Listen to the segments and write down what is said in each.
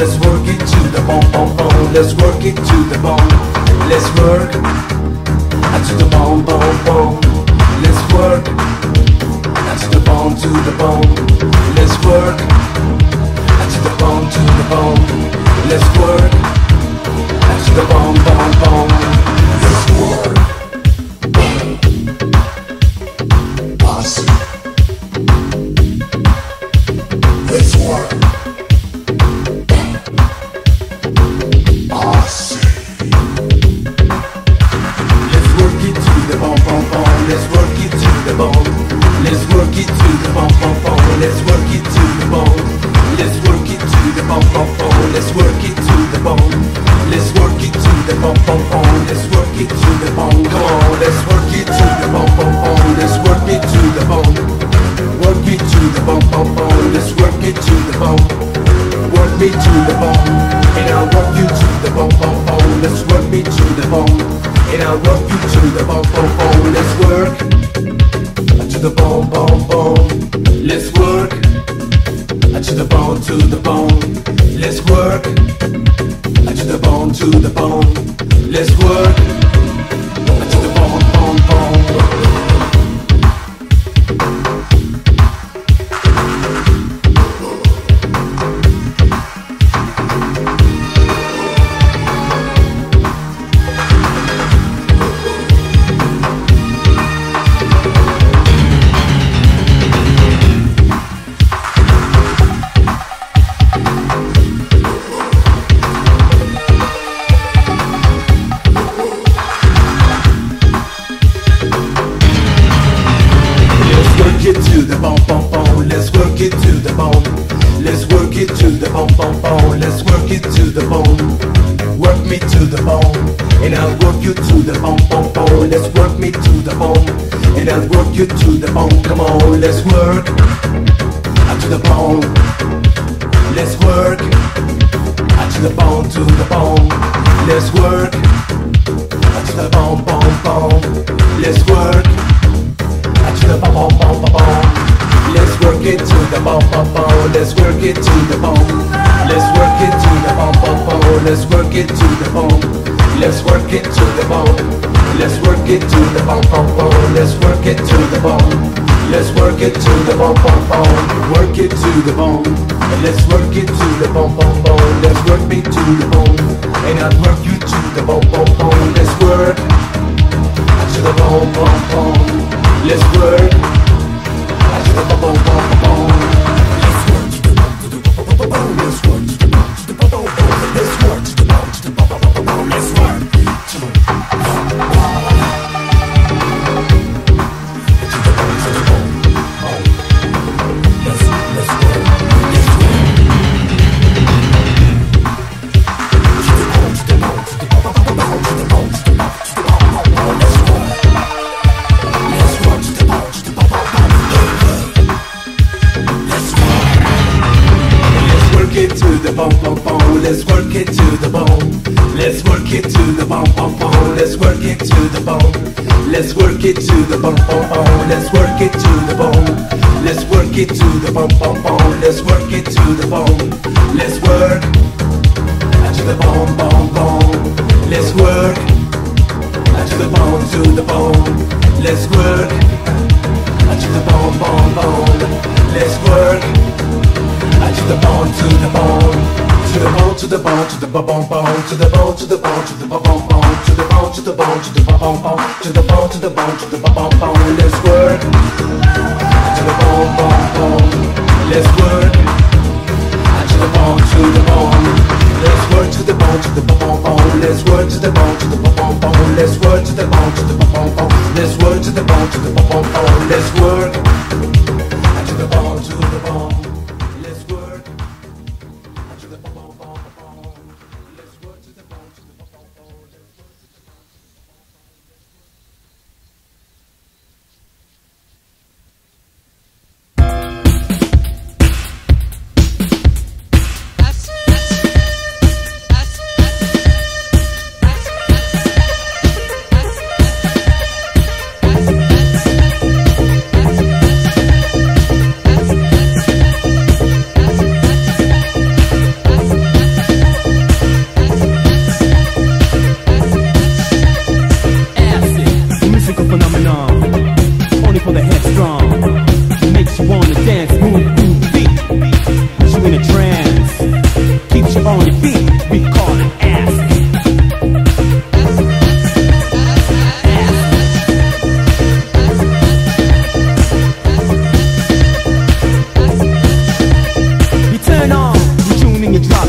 Let's work it to the bone, bone, bone. Let's work it to the bone. Let's work to the bone, bone, bone. Let's work to the bone, to the bone. Let's work to the bone, to the bone. Let's work to the bone, bone, bone. Let's work. Awesome. Let's work.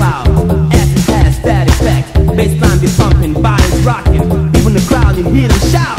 out. Acid has that effect. Baseline be pumping, body's rocking. People in the crowd, you hear them shout.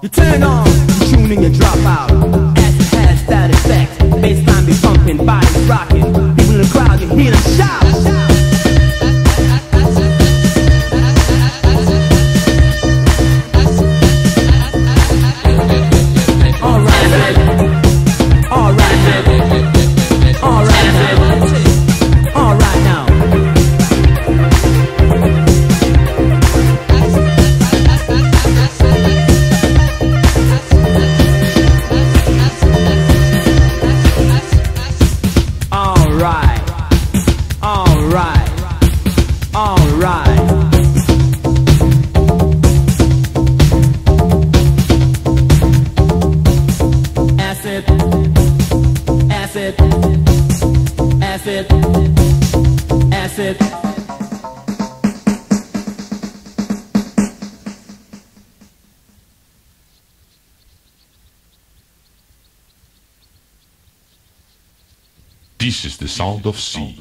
You turn on, you tune in, you drop out. Acid has that effect. Baseline be pumping, body's rocking. People in the crowd, you hear them shout. Acid. This is the sound of sea.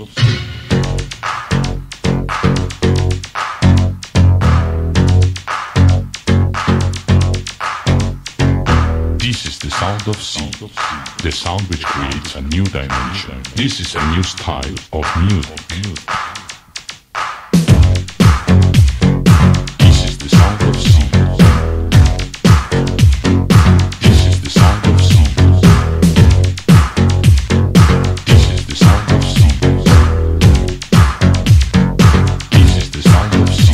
Sound of sea, the sound which creates a new dimension. This is a new style of music. This is the sound of sea. This is the sound of sea. This is the sound of sea. This is the sound of sea.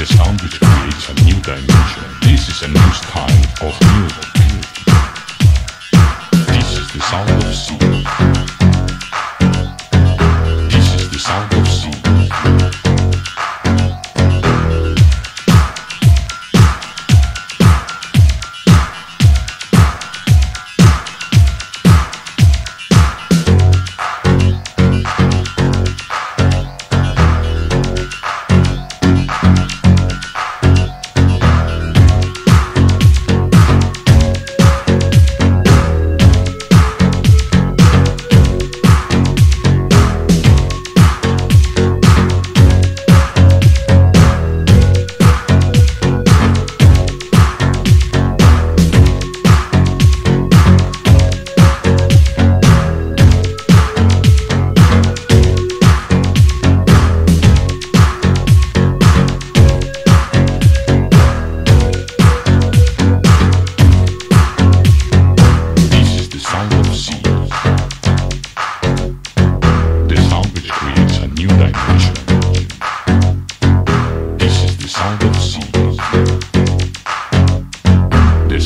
The sound which creates a new dimension. This is a new style of music. This is the sound of sea. This is the sound of sea.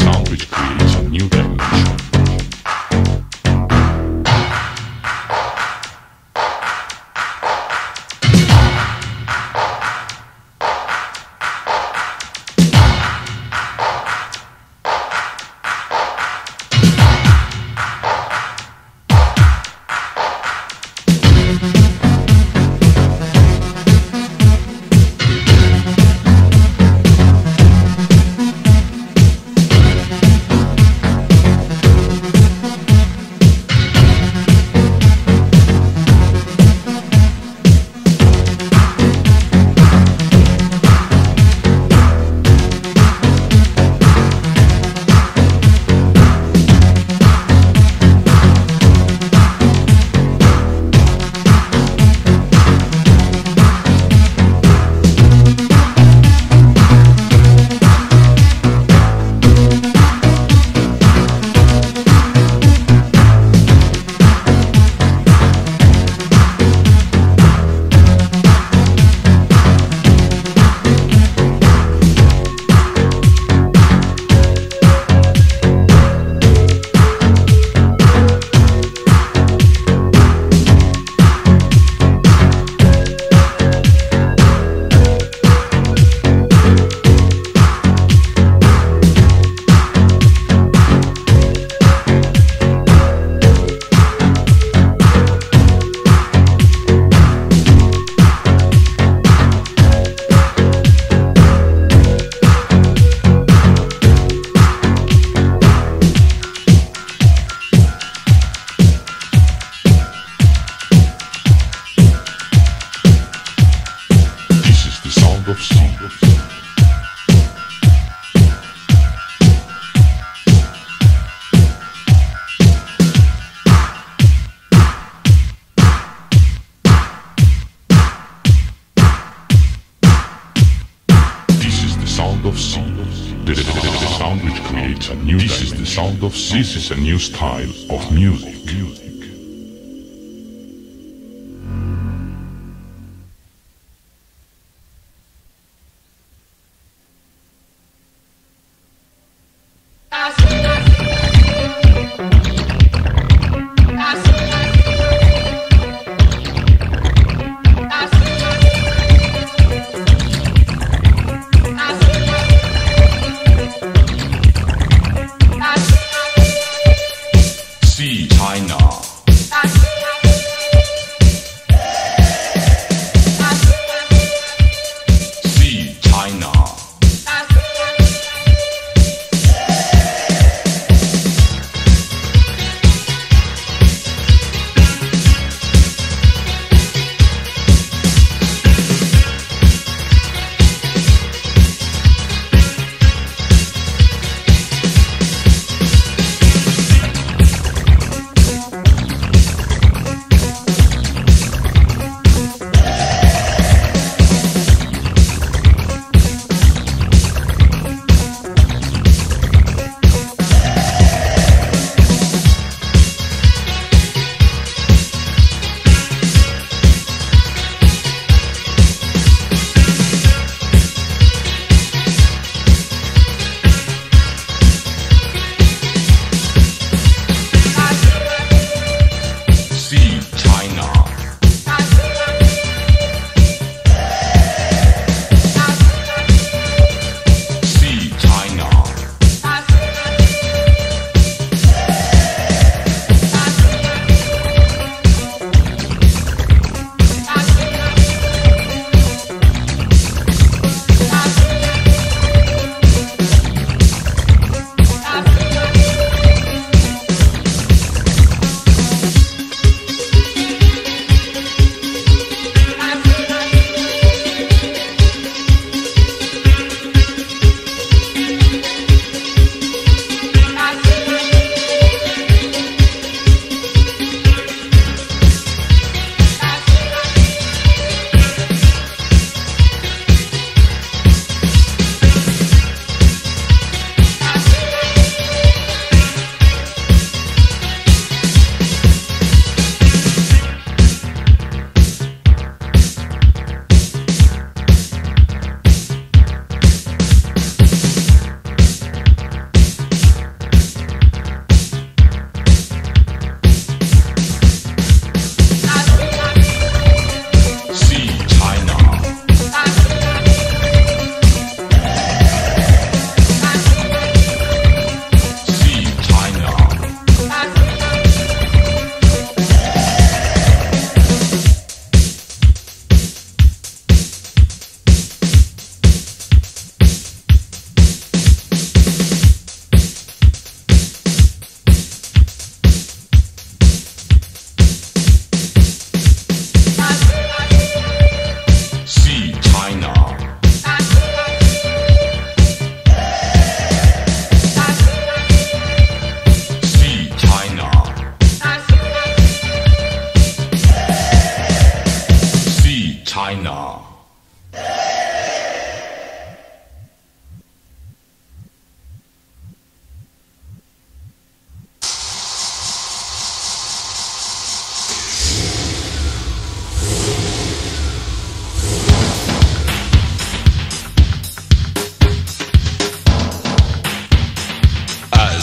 sound which creates a new dimension. The sound which creates a new dimension. This is the sound of sea. This is a new style of music. China.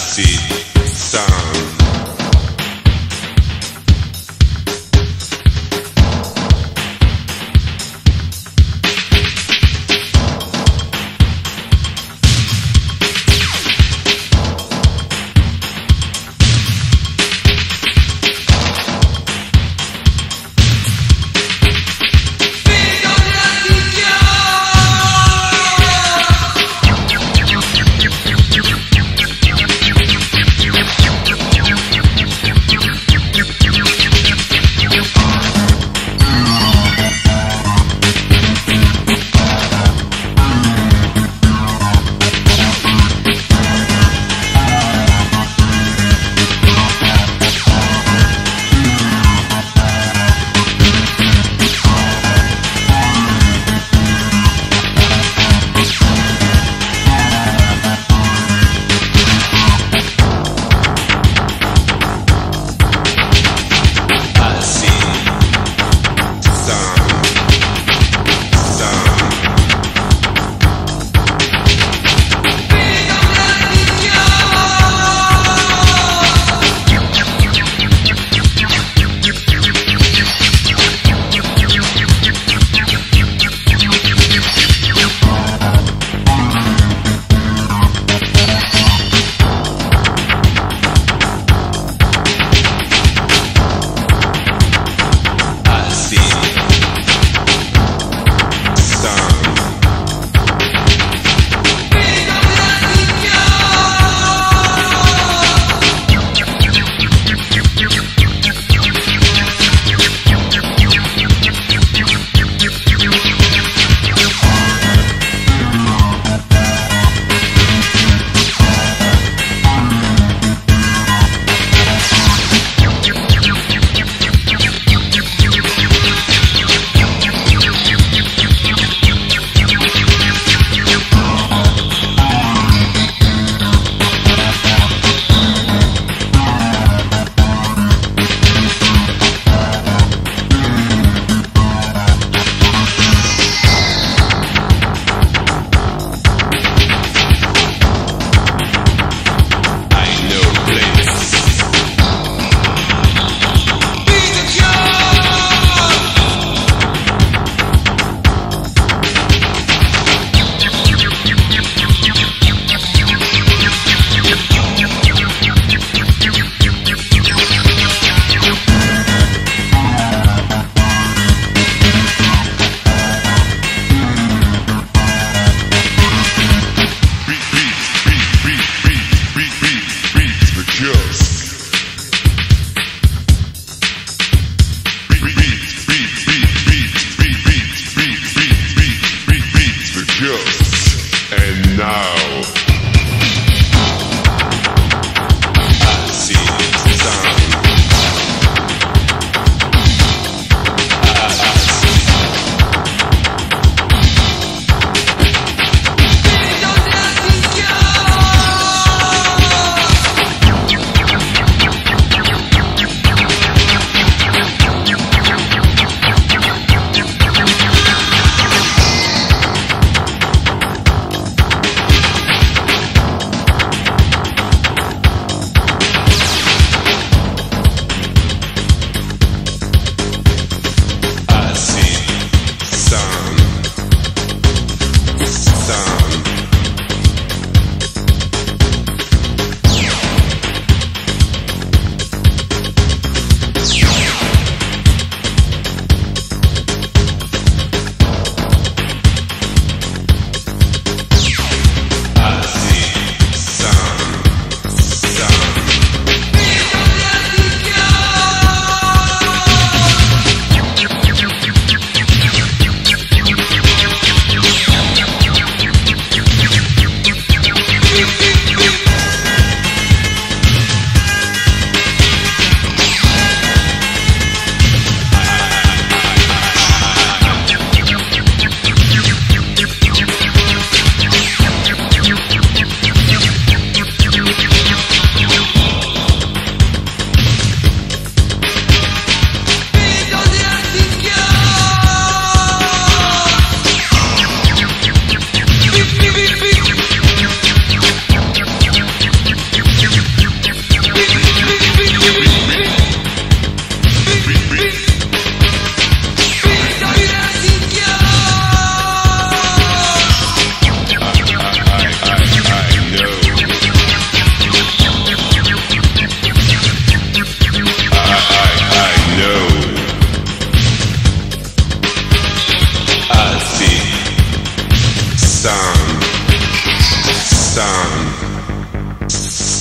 acid sound.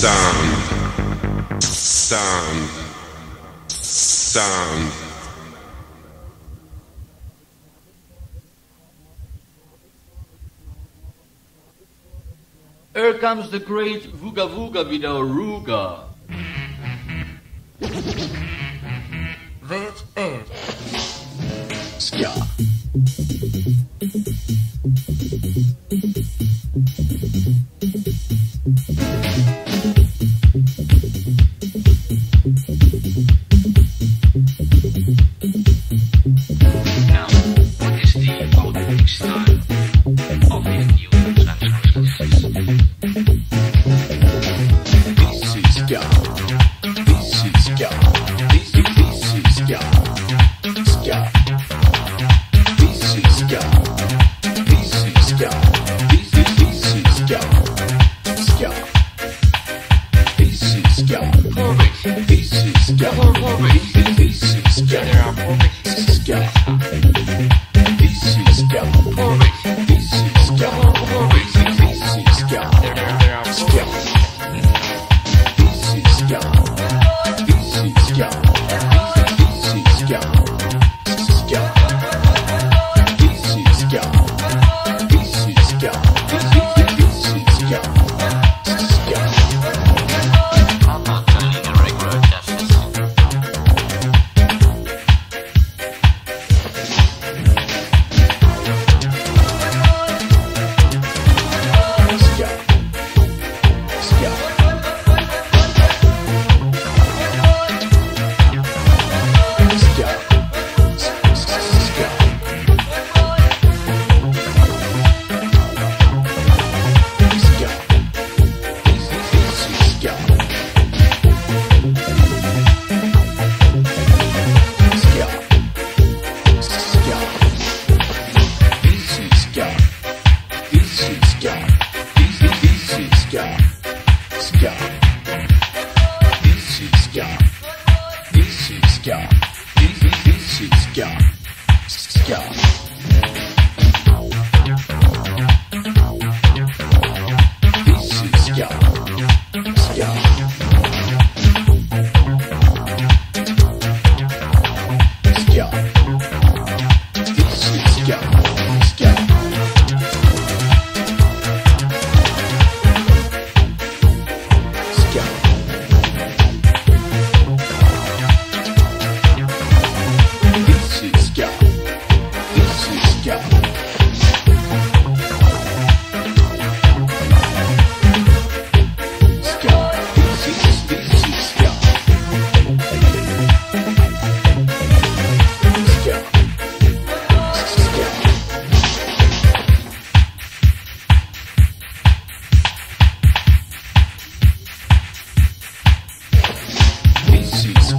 sound. Here comes the great Vuga Vuga with our Ruga. That is Ska. Now, what is the authentic style of the new transcription?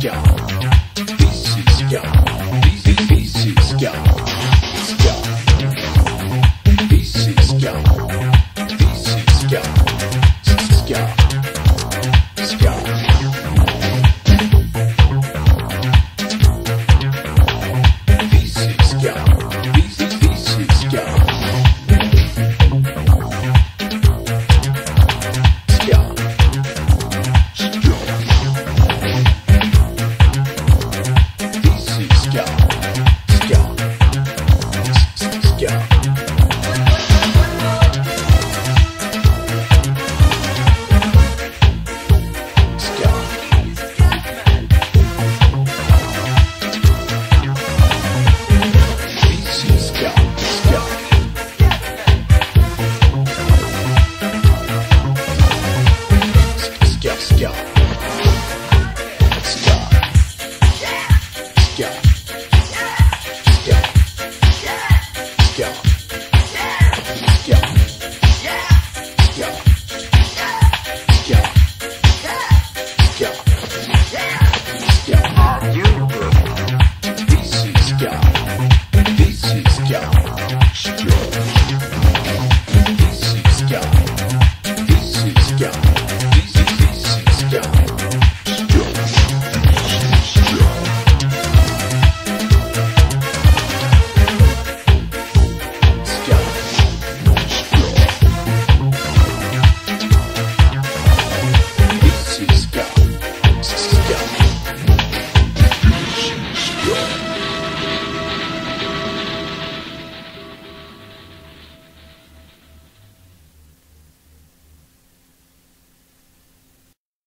Yeah.